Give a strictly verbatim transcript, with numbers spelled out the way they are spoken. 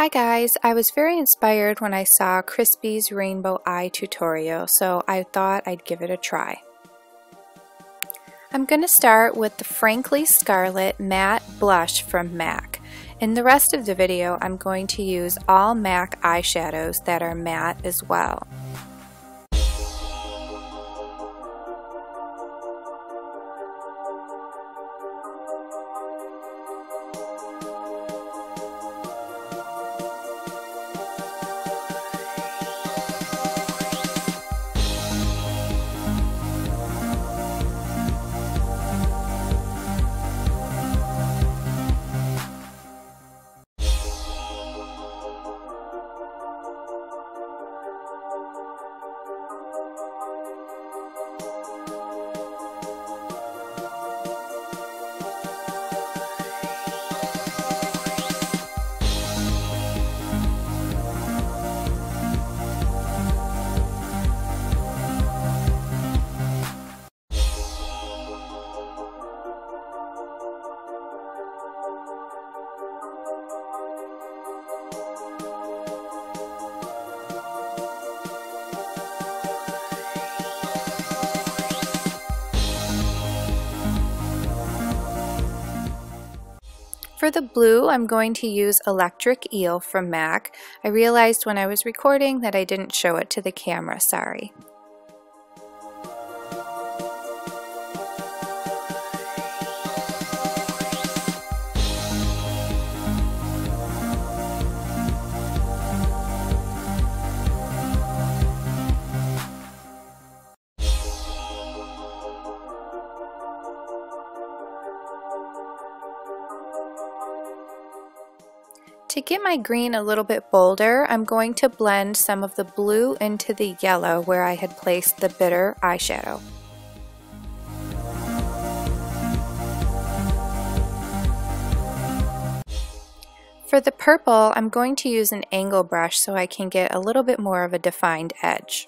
Hi guys, I was very inspired when I saw Crispy's Rainbow Eye tutorial, so I thought I'd give it a try. I'm going to start with the Frankly Scarlet Matte Blush from MAC. In the rest of the video, I'm going to use all MAC eyeshadows that are matte as well. For the blue, I'm going to use Electric Eel from MAC. I realized when I was recording that I didn't show it to the camera, sorry. To get my green a little bit bolder, I'm going to blend some of the blue into the yellow where I had placed the bitter eyeshadow. For the purple, I'm going to use an angle brush so I can get a little bit more of a defined edge.